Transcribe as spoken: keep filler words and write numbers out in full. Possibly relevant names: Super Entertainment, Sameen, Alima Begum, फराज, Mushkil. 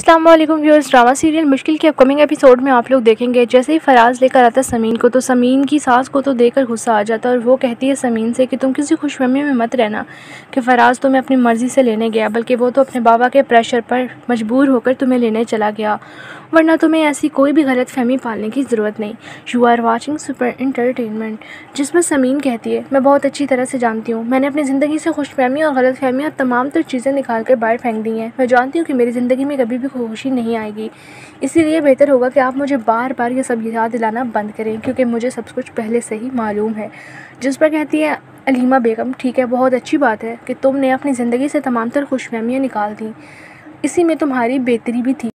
अस्सलाम वालेकुम viewers. Drama serial मुश्किल के अपकमिंग एपिसोड में आप लोग देखेंगे जैसे ही फराज लेकर आता है समीन को, तो समीन की सास को तो देखकर गुस्सा आ जाता है और वो कहती है समीन से कि तुम किसी खुशफहमी में मत रहना कि फराज तुम्हें अपनी मर्ज़ी से लेने गया, बल्कि वो तो अपने बाबा के प्रेशर पर मजबूर होकर तुम्हें लेने चला गया, वरना तुम्हें ऐसी कोई भी गलत फहमी पालने की ज़रूरत नहीं। You are watching super entertainment, जिसमें समीन कहती है मैं बहुत अच्छी तरह से जानती हूँ, मैंने अपनी ज़िंदगी से खुशफहमी और गलत फहमियाँ तमाम तर चीज़ें निकाल कर बाहर फेंक दी हैं। मैं जानती हूँ कि मेरी ज़िंदगी में कभी भी खुशी नहीं आएगी, इसीलिए बेहतर होगा कि आप मुझे बार बार ये सब याद दिलाना बंद करें, क्योंकि मुझे सब कुछ पहले से ही मालूम है। जिस पर कहती है अलीमा बेगम, ठीक है बहुत अच्छी बात है कि तुमने अपनी ज़िंदगी से तमाम तर खुशफहमियाँ निकाल दी, इसी में तुम्हारी बेहतरी भी थी।